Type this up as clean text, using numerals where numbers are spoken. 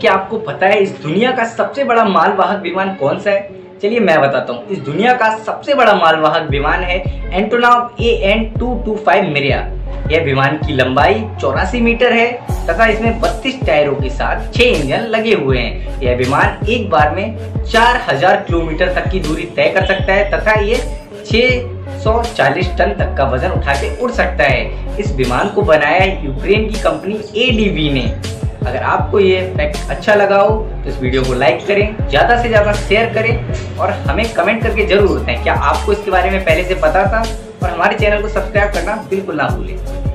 क्या आपको पता है इस दुनिया का सबसे बड़ा मालवाहक विमान कौन सा है? चलिए मैं बताता हूँ। इस दुनिया का सबसे बड़ा मालवाहक विमान है एंटोनोव एएन 225 मरिया। यह विमान की लंबाई 84 मीटर है तथा इसमें 32 टायरों के साथ 6 इंजन लगे हुए हैं। यह विमान एक बार में 4000 किलोमीटर तक की दूरी तय कर सकता है तथा ये 640 टन तक का वजन उठा के उड़ सकता है। इस विमान को बनाया है यूक्रेन की कंपनी एडीवी ने। अगर आपको ये फैक्ट अच्छा लगा हो तो इस वीडियो को लाइक करें, ज़्यादा से ज़्यादा शेयर करें और हमें कमेंट करके ज़रूर बताएं क्या आपको इसके बारे में पहले से पता था। और हमारे चैनल को सब्सक्राइब करना बिल्कुल ना भूलें।